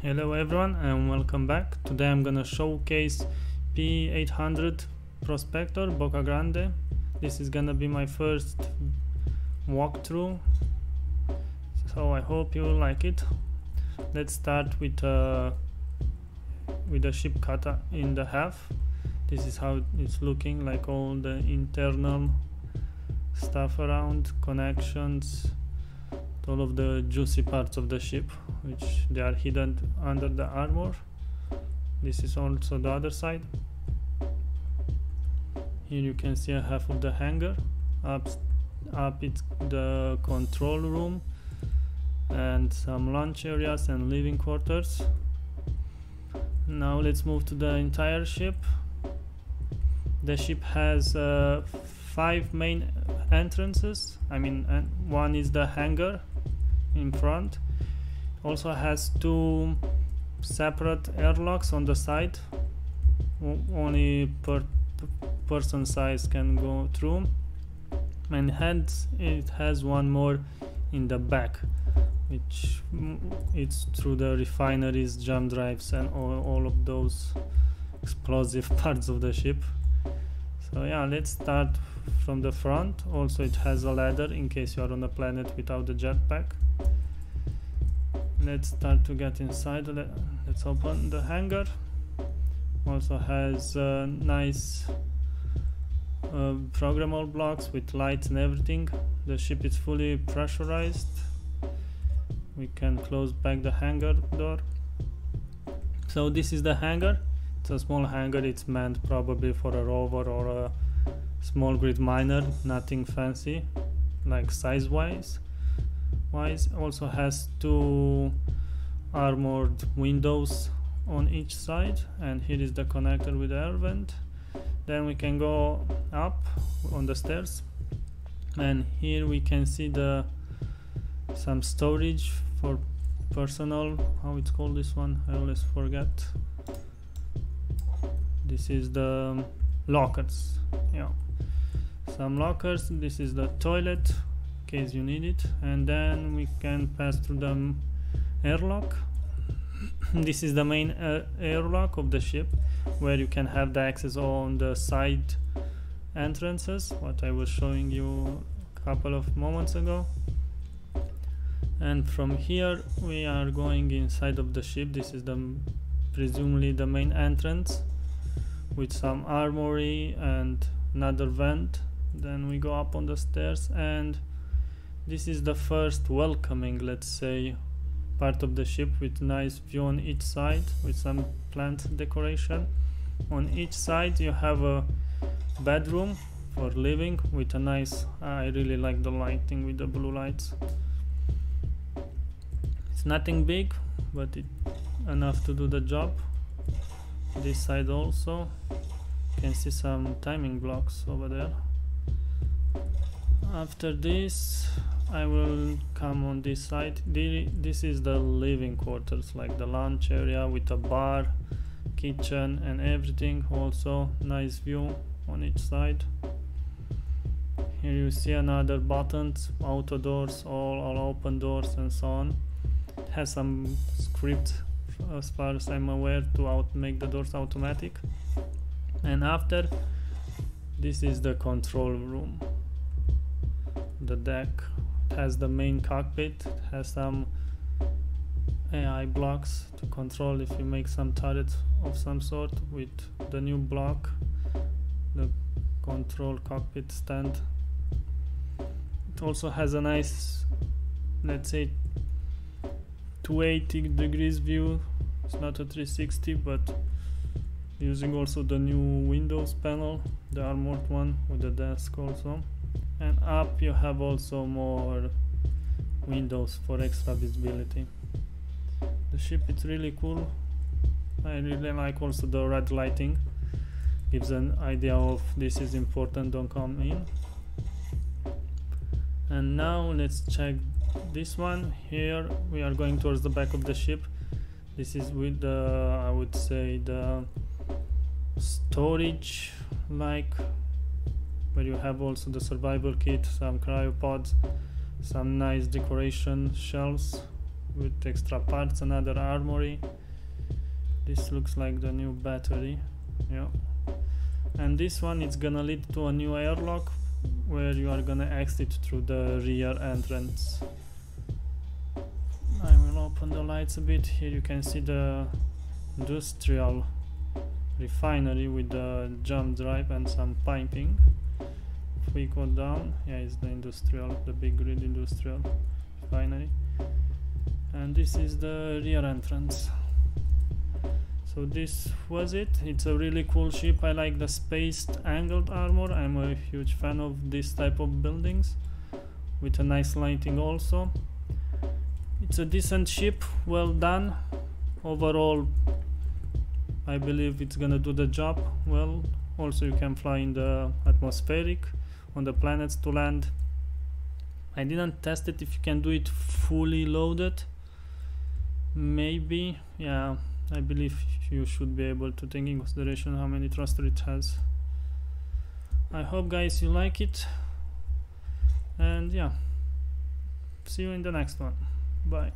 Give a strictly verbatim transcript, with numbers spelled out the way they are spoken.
Hello everyone and welcome back. Today I'm gonna showcase P eight hundred Prospector Boca Grande. This is gonna be my first walkthrough, so I hope you like it. Let's start with uh, with the ship cut in the half. This is how it's looking like, all the internal stuff around, connections, all of the juicy parts of the ship, which they are hidden under the armor. This is also the other side. Here you can see a half of the hangar. Up, up it's the control room and some launch areas and living quarters. Now let's move to the entire ship. The ship has uh, five main entrances. I mean, one is the hangar in front. Also has two separate airlocks on the side. Only per person size can go through. And hence it has one more in the back, which it's through the refineries, jump drives, and all, all of those explosive parts of the ship. So yeah, let's start from the front. Also it has a ladder in case you are on a planet without the jetpack. Let's start to get inside. Let's open the hangar. Also has uh, nice uh, programmable blocks with lights and everything. The ship is fully pressurized. We can close back the hangar door. So this is the hangar. It's a small hangar. It's meant probably for a rover or a small grid miner, nothing fancy like size wise wise also has two armored windows on each side, and here is the connector with the air vent. Then we can go up on the stairs, and here we can see the some storage for personal, how it's called this one, I always forget. This is the lockers, yeah, some lockers. This is the toilet in case you need it, and then we can pass through the airlock. This is the main uh, airlock of the ship, where you can have the access on the side entrances, what I was showing you a couple of moments ago. And from here we are going inside of the ship. This is the presumably the main entrance, with some armory and another vent. Then we go up on the stairs, and this is the first welcoming, let's say, part of the ship, with nice view on each side with some plant decoration. On each side you have a bedroom for living with a nice, I really like the lighting with the blue lights. It's nothing big, but it enough to do the job. This side also you can see some timing blocks over there. After this I will come on this side. This is the living quarters, like the lounge area with a bar, kitchen and everything. Also nice view on each side. Here you see another buttons, auto doors, all, all open doors and so on. It has some script, as far as I'm aware, to out make the doors automatic. And after, this is the control room. The deck, it has the main cockpit, it has some A I blocks to control if you make some turrets of some sort. With the new block, the control cockpit stand. It also has a nice, let's say, two eighty degrees view. It's not a three sixty, but using also the new Windows panel, the armored one with the desk also. And up you have also more windows for extra visibility. The ship is really cool. I really like also the red lighting, gives an idea of this is important, don't come in. And now let's check this one. Here we are going towards the back of the ship. This is with the, I would say, the storage, like where you have also the survival kit, some cryopods, some nice decoration shelves with extra parts, another armory. This looks like the new battery, yeah. And this one is gonna lead to a new airlock where you are gonna exit through the rear entrance. I will open the lights a bit. Here you can see the industrial refinery with the jump drive and some piping. If we go down, yeah, it's the industrial, the big grid industrial refinery. And this is the rear entrance. So this was it. It's a really cool ship. I like the spaced angled armor. I'm a huge fan of this type of buildings with a nice lighting also. It's a decent ship, well done. Overall, I believe it's gonna do the job well. Also, you can fly in the atmospheric on the planets to land. I didn't test it if you can do it fully loaded. Maybe, yeah. I believe you should be able to take in consideration how many thruster it has. I hope guys you like it, and yeah, see you in the next one. Bye.